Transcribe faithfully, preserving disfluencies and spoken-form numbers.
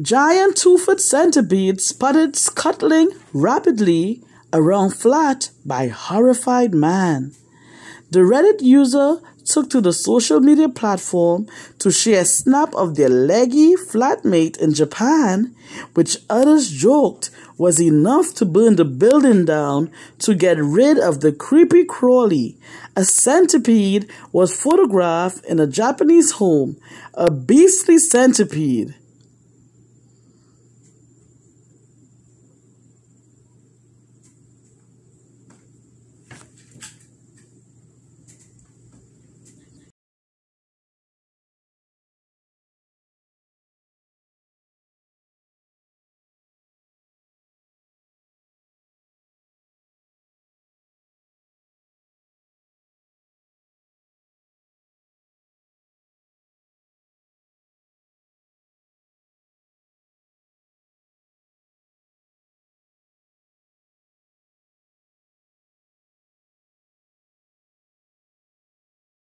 Giant two-foot centipede spotted scuttling rapidly around flat by horrified man. The Reddit user took to the social media platform to share a snap of their leggy flatmate in Japan, which others joked was enough to burn the building down to get rid of the creepy crawly. A centipede was photographed in a Japanese home, a beastly centipede.